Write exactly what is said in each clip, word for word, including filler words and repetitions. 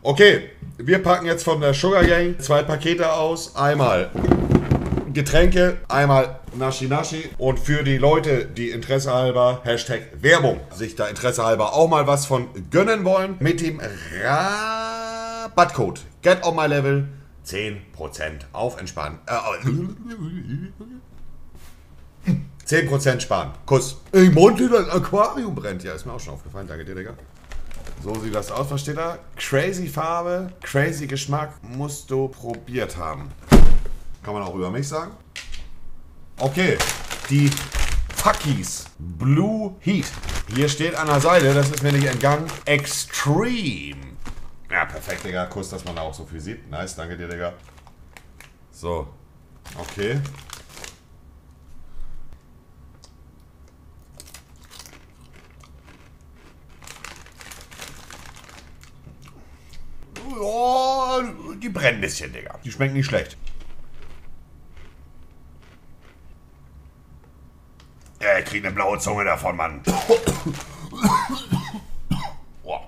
Okay, wir packen jetzt von der Sugar Gang zwei Pakete aus. Einmal Getränke, einmal Naschi Naschi. Und für die Leute, die Interesse halber, Hashtag Werbung, sich da Interesse halber auch mal was von gönnen wollen, mit dem Rabattcode Get On My Level zehn Prozent auf entspannen. Äh, zehn Prozent sparen. Kuss. Ich meinte, das Aquarium brennt. Ja, ist mir auch schon aufgefallen. Danke dir, Digga. So sieht das aus, was steht da? Crazy Farbe, crazy Geschmack, musst du probiert haben. Kann man auch über mich sagen. Okay, die Fuckies Blue Heat. Hier steht an der Seite, das ist mir nicht entgangen, Extreme. Ja, perfekt, Digga. Kuss, dass man da auch so viel sieht. Nice, danke dir, Digga. So, okay. Oh, die brennen ein bisschen, Digga. Die schmecken nicht schlecht. Ja, ich krieg eine blaue Zunge davon, Mann.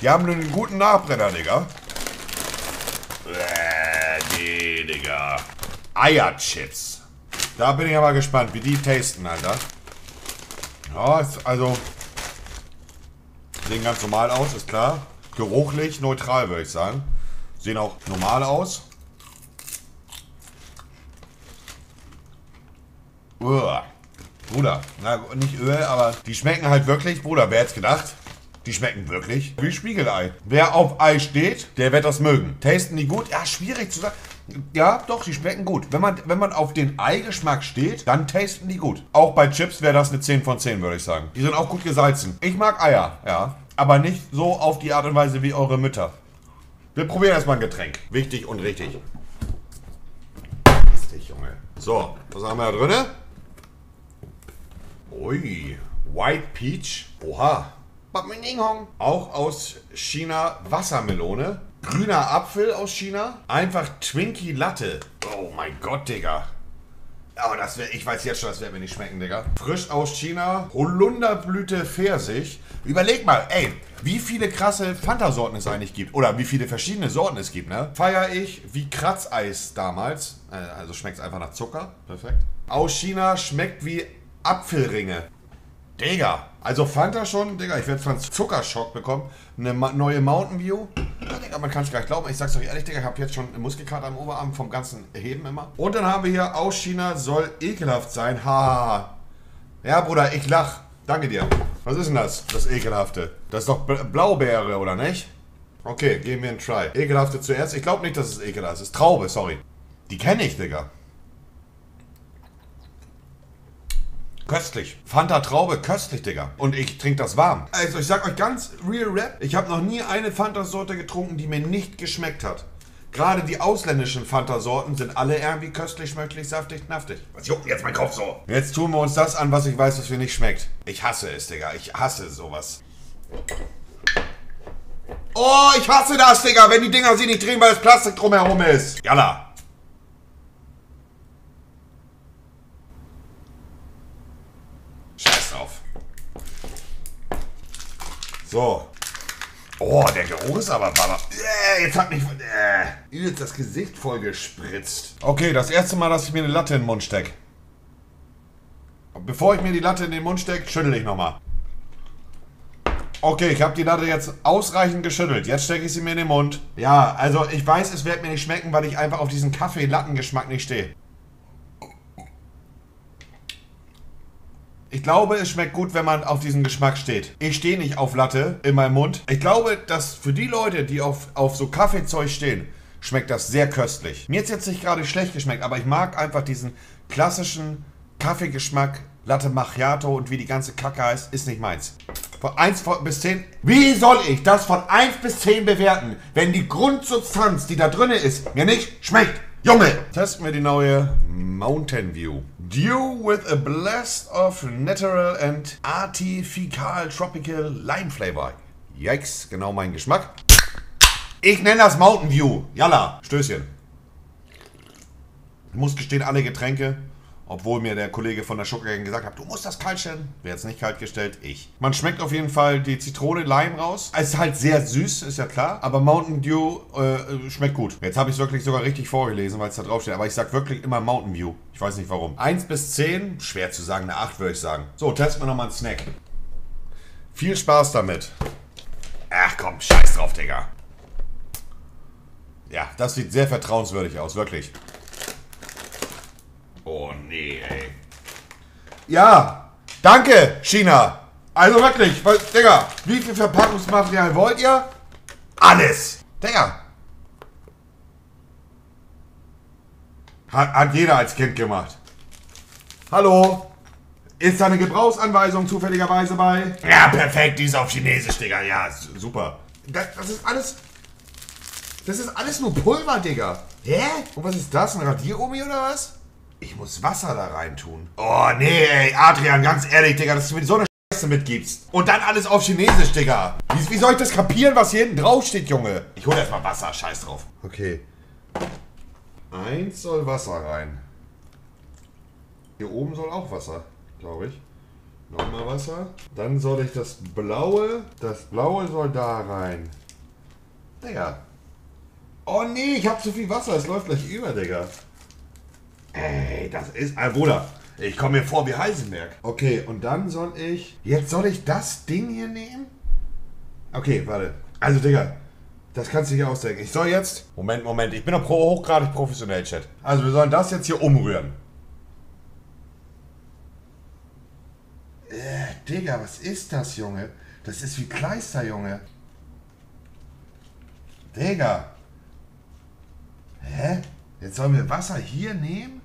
Die haben einen guten Nachbrenner, Digga. Äh, nee, Digga. Eierchips. Da bin ich aber gespannt, wie die tasten, Alter. Ja, also... Sehen ganz normal aus, ist klar. Geruchlich neutral, würde ich sagen. Sehen auch normal aus. Uah. Bruder, na nicht Öl, aber die schmecken halt wirklich, Bruder, wer hätte gedacht? Die schmecken wirklich wie Spiegelei. Wer auf Ei steht, der wird das mögen. Tasten die gut? Ja, schwierig zu sagen. Ja, doch, die schmecken gut. Wenn man, wenn man auf den Eigeschmack steht, dann tasten die gut. Auch bei Chips wäre das eine zehn von zehn, würde ich sagen. Die sind auch gut gesalzen. Ich mag Eier, ja. Aber nicht so auf die Art und Weise wie eure Mütter. Wir probieren erstmal ein Getränk. Wichtig und richtig. Richtig, Junge. So, was haben wir da drin? Ui, White Peach. Oha. Auch aus China Wassermelone. Grüner Apfel aus China. Einfach Twinkie Latte. Oh mein Gott, Digga. Aber das wär, ich weiß jetzt schon, das wird mir nicht schmecken, Digga. Frisch aus China, Holunderblüte, Pfirsich. Überleg mal, ey, wie viele krasse Fanta-Sorten es eigentlich gibt. Oder wie viele verschiedene Sorten es gibt, ne? Feier ich wie Kratzeis damals. Also schmeckt es einfach nach Zucker. Perfekt. Aus China schmeckt wie Apfelringe. Digga. Also Fanta schon, Digga, ich werde von Zuckerschock bekommen. Eine neue Mountain View. Ja, Digga, man kann es gar nicht glauben. Ich sag's euch ehrlich, Digga, ich habe jetzt schon Muskelkater am Oberarm vom ganzen Heben immer. Und dann haben wir hier, aus China soll ekelhaft sein. Ha. Ja, Bruder, ich lach. Danke dir. Was ist denn das? Das Ekelhafte. Das ist doch Blaubeere, oder nicht? Okay, geben wir einen Try. Ekelhafte zuerst. Ich glaube nicht, dass es ekelhaft ist. Traube, sorry. Die kenne ich, Digga. Köstlich. Fanta Traube, köstlich, Digga. Und ich trinke das warm. Also ich sag euch ganz real rap, ich habe noch nie eine Fanta-Sorte getrunken, die mir nicht geschmeckt hat. Gerade die ausländischen Fanta-Sorten sind alle irgendwie köstlich, schmöcklich, saftig, knaftig. Was juckt jetzt mein Kopf so? Jetzt tun wir uns das an, was ich weiß, was mir nicht schmeckt. Ich hasse es, Digga. Ich hasse sowas. Oh, ich hasse das, Digga, wenn die Dinger sie nicht drehen, weil das Plastik drumherum ist. Jalla. So. Oh, der Geruch ist aber Baba. Äh, jetzt hat mich äh, jetzt das Gesicht voll gespritzt. Okay, das erste Mal, dass ich mir eine Latte in den Mund stecke. Bevor ich mir die Latte in den Mund stecke, schüttel ich nochmal. Okay, ich habe die Latte jetzt ausreichend geschüttelt. Jetzt stecke ich sie mir in den Mund. Ja, also ich weiß, es wird mir nicht schmecken, weil ich einfach auf diesen Kaffee-Latten-Geschmack nicht stehe. Ich glaube, es schmeckt gut, wenn man auf diesen Geschmack steht. Ich stehe nicht auf Latte in meinem Mund. Ich glaube, dass für die Leute, die auf, auf so Kaffeezeug stehen, schmeckt das sehr köstlich. Mir hat es jetzt nicht gerade schlecht geschmeckt, aber ich mag einfach diesen klassischen Kaffeegeschmack. Latte Macchiato und wie die ganze Kacke heißt, ist nicht meins. Von eins bis zehn... Wie soll ich das von eins bis zehn bewerten, wenn die Grundsubstanz, die da drin ist, mir nicht schmeckt? Junge! Testen wir die neue Mountain View. Dew with a blast of natural and artificial tropical lime flavor. Yikes, genau mein Geschmack. Ich nenne das Mountain View. Jalla, Stößchen. Ich muss gestehen, alle Getränke Obwohl mir der Kollege von der Sugar Gang gesagt hat, du musst das kalt stellen. Wäre jetzt nicht kalt gestellt, ich. Man schmeckt auf jeden Fall die Zitrone, Lime raus. Es ist halt sehr süß, ist ja klar. Aber Mountain Dew äh, schmeckt gut. Jetzt habe ich es wirklich sogar richtig vorgelesen, weil es da draufsteht. Aber ich sage wirklich immer Mountain Dew. Ich weiß nicht warum. eins bis zehn, schwer zu sagen, eine acht würde ich sagen. So, testen wir nochmal einen Snack. Viel Spaß damit. Ach komm, scheiß drauf, Digga. Ja, das sieht sehr vertrauenswürdig aus, wirklich. Oh nee, ey. Ja, danke, China. Also wirklich, weil, Digga, wie viel Verpackungsmaterial wollt ihr? Alles. Digga. Hat, hat jeder als Kind gemacht. Hallo? Ist da eine Gebrauchsanweisung zufälligerweise bei? Ja, perfekt, die ist auf Chinesisch, Digga. Ja, super. Das, das ist alles... Das ist alles nur Pulver, Digga. Hä? Und was ist das? Ein Radiergummi oder was? Ich muss Wasser da reintun. Oh, nee, ey, Adrian, ganz ehrlich, Digga, dass du mir so eine Scheiße mitgibst. Und dann alles auf Chinesisch, Digga. Wie, wie soll ich das kapieren, was hier hinten drauf steht, Junge? Ich hole erstmal Wasser, scheiß drauf. Okay. Eins soll Wasser rein. Hier oben soll auch Wasser, glaube ich. Nochmal Wasser. Dann soll ich das Blaue, das Blaue soll da rein. Digga. Oh, nee, ich hab zu viel Wasser, es läuft gleich über, Digga. Ey, das ist... Äh, Bruder, ich komme mir vor wie Heisenberg. Okay, und dann soll ich... Jetzt soll ich das Ding hier nehmen? Okay, warte. Also, Digga, das kannst du nicht ausdenken. Ich soll jetzt... Moment, Moment, ich bin doch pro hochgradig professionell, Chat. Also, wir sollen das jetzt hier umrühren. Äh, Digga, was ist das, Junge? Das ist wie Kleister, Junge. Digga. Hä? Jetzt sollen wir Wasser hier nehmen?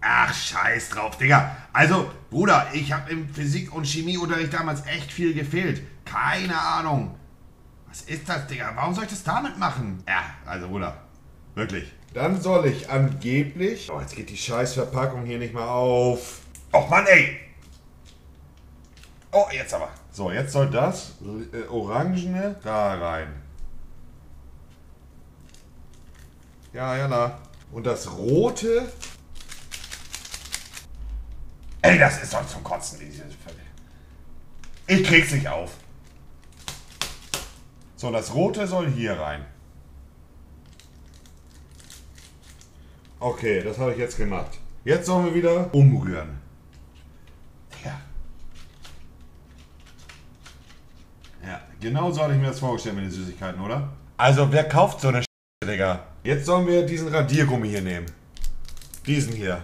Ach, scheiß drauf, Digga. Also, Bruder, ich habe im Physik- und Chemieunterricht damals echt viel gefehlt. Keine Ahnung. Was ist das, Digga? Warum soll ich das damit machen? Ja, also, Bruder, wirklich. Dann soll ich angeblich... Oh, jetzt geht die Scheißverpackung hier nicht mehr auf. Och, Mann, ey. Oh, jetzt aber. So, jetzt soll das äh, Orangene da rein. Ja, ja, na. Und das Rote... Ey, das ist doch zum Kotzen. Ich krieg's nicht auf. So, das Rote soll hier rein. Okay, das habe ich jetzt gemacht. Jetzt sollen wir wieder umrühren. Ja. Ja, genau so hatte ich mir das vorgestellt mit den Süßigkeiten, oder? Also, wer kauft so eine Sch***, Digga? Jetzt sollen wir diesen Radiergummi hier nehmen. Diesen hier.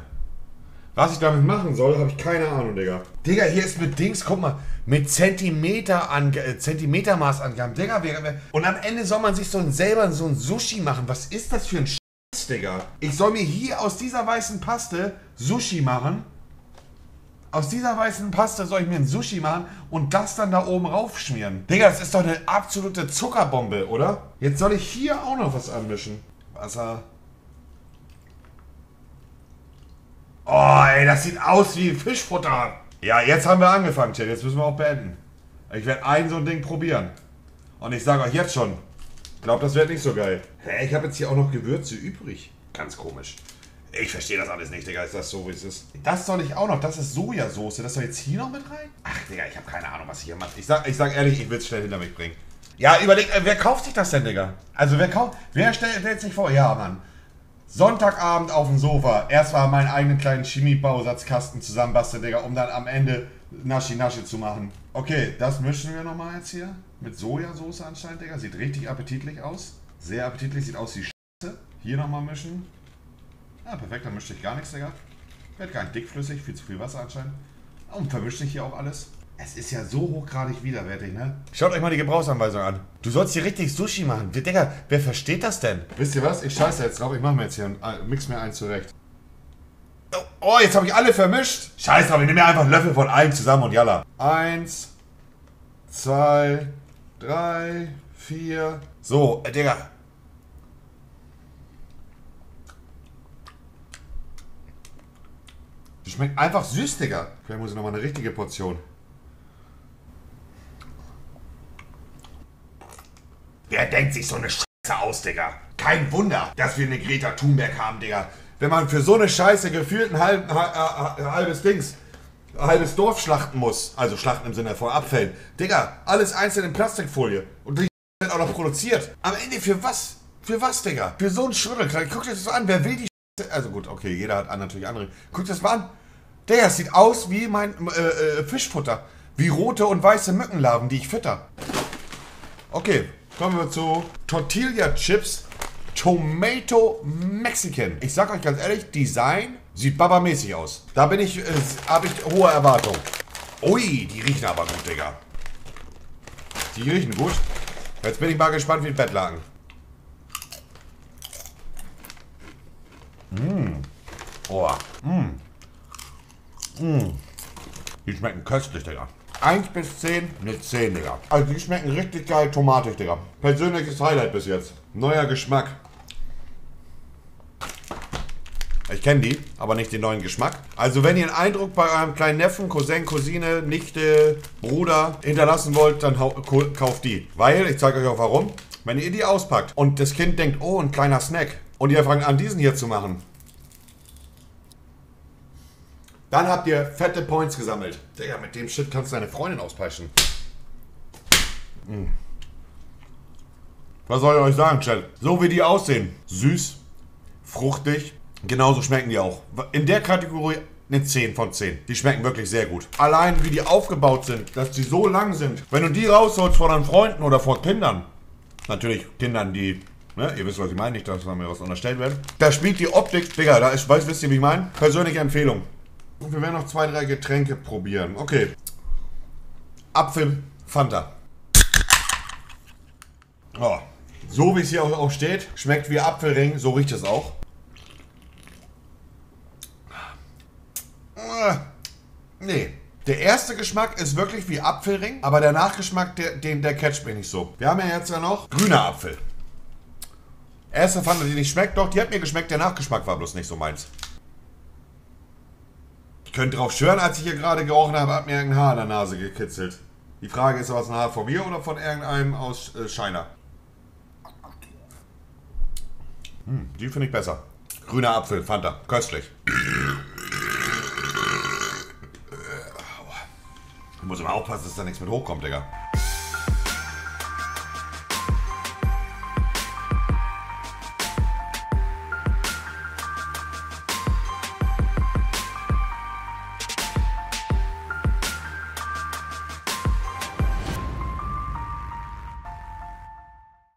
Was ich damit machen soll, habe ich keine Ahnung, Digga. Digga, hier ist mit Dings, guck mal, mit Zentimeter an, äh, Zentimetermaßangaben. Digga, wir, wir, und am Ende soll man sich so ein, selber so ein Sushi machen. Was ist das für ein Scheiß, Digga? Ich soll mir hier aus dieser weißen Paste Sushi machen. Aus dieser weißen Paste soll ich mir ein Sushi machen und das dann da oben raufschmieren. Digga, das ist doch eine absolute Zuckerbombe, oder? Jetzt soll ich hier auch noch was anmischen. Wasser. Oh, ey, das sieht aus wie Fischfutter. Ja, jetzt haben wir angefangen, Chat. Jetzt müssen wir auch beenden. Ich werde ein so ein Ding probieren. Und ich sage euch jetzt schon, ich glaube, das wird nicht so geil. Hä, ich habe jetzt hier auch noch Gewürze übrig. Ganz komisch. Ich verstehe das alles nicht, Digga. Ist das so, wie es ist? Das soll ich auch noch. Das ist Sojasauce. Das soll jetzt hier noch mit rein? Ach, Digga, ich habe keine Ahnung, was ich hier mache. Ich sag, ich sag ehrlich, ich will es schnell hinter mich bringen. Ja, überlegt, wer kauft sich das denn, Digga? Also, wer kauft, wer stellt, stellt sich vor, ja, Mann, Sonntagabend auf dem Sofa, erstmal meinen eigenen kleinen Chemie-Bausatzkasten zusammenbasteln, Digga, um dann am Ende Naschi Naschi zu machen. Okay, das mischen wir nochmal jetzt hier mit Sojasauce anscheinend, Digga. Sieht richtig appetitlich aus. Sehr appetitlich, sieht aus wie Scheiße. Hier nochmal mischen. Ja, perfekt, dann mische ich gar nichts, Digga. Wird gar nicht dickflüssig, viel zu viel Wasser anscheinend. Und vermische ich hier auch alles. Es ist ja so hochgradig widerwärtig, ne? Schaut euch mal die Gebrauchsanweisung an. Du sollst hier richtig Sushi machen. Digga, wer versteht das denn? Wisst ihr was? Ich scheiße jetzt drauf. Ich mache mir jetzt hier und mix mir eins zurecht. Oh, oh, jetzt habe ich alle vermischt. Scheiß drauf, ich nehme mir einfach einen Löffel von allem zusammen und jalla. Eins, zwei, drei, vier. So, äh, Digga. Das schmeckt einfach süß, Digga. Vielleicht muss ich nochmal eine richtige Portion. Wer denkt sich so eine Scheiße aus, Digga? Kein Wunder, dass wir eine Greta Thunberg haben, Digga. wenn man für so eine Scheiße gefühlt ein halb, halbes Dings, ein halbes Dorf schlachten muss, also schlachten im Sinne von Abfällen, Digga, alles einzeln in Plastikfolie und die wird auch noch produziert. Am Ende für was? Für was, Digga? Für so einen Schritt. Guck dir das mal an, wer will die Scheiße? Also gut, okay, jeder hat natürlich andere. Guck dir das mal an. Digga, es sieht aus wie mein äh, äh, Fischfutter. Wie rote und weiße Mückenlarven, die ich fütter. Okay, kommen wir zu Tortilla Chips Tomato Mexican. Ich sag euch ganz ehrlich, Design sieht babamäßig aus. Da bin ich, äh, habe ich hohe Erwartungen. Ui, die riechen aber gut, Digga. Die riechen gut. Jetzt bin ich mal gespannt wie ein Bettlaken. Mmh. Oh. Mmh. Mmh. Die schmecken köstlich, Digga. eins bis zehn, eine zehn, Digga. Also die schmecken richtig geil tomatisch, Digga. Persönliches Highlight bis jetzt. Neuer Geschmack. Ich kenne die, aber nicht den neuen Geschmack. Also wenn ihr einen Eindruck bei eurem kleinen Neffen, Cousin, Cousine, Nichte, Bruder hinterlassen wollt, dann kauft die. Weil, ich zeige euch auch warum, wenn ihr die auspackt und das Kind denkt, oh, ein kleiner Snack. Und ihr fangt an, diesen hier zu machen. Dann habt ihr fette Points gesammelt. Digga, mit dem Shit kannst du deine Freundin auspeitschen. Hm. Was soll ich euch sagen, Chat? So wie die aussehen. Süß, fruchtig. Genauso schmecken die auch. In der Kategorie eine zehn von zehn. Die schmecken wirklich sehr gut. Allein wie die aufgebaut sind, dass die so lang sind. Wenn du die rausholst vor deinen Freunden oder vor Kindern. Natürlich Kindern, die... Ne? Ihr wisst, was ich meine. Nicht, dass mir was unterstellt wird. Da spielt die Optik... Digga, da ist... Weißt, wisst ihr, wie ich meine? Persönliche Empfehlung. Und wir werden noch zwei, drei Getränke probieren. Okay. Apfel, Fanta. Oh. So wie es hier auch steht, schmeckt wie Apfelring, so riecht es auch. Nee. Der erste Geschmack ist wirklich wie Apfelring, aber der Nachgeschmack, der, den, der catcht mir nicht so. Wir haben ja jetzt ja noch grüner Apfel. Erste Fanta, die nicht schmeckt, doch, die hat mir geschmeckt, der Nachgeschmack war bloß nicht so meins. Ich könnte drauf schwören, als ich hier gerade gerochen habe, hat mir irgendein Haar an der Nase gekitzelt. Die Frage ist, war es ein Haar von mir oder von irgendeinem aus äh, China? Hm, die finde ich besser. Grüner Apfel, Fanta, köstlich. Ich muss immer aufpassen, dass da nichts mit hochkommt, Digga.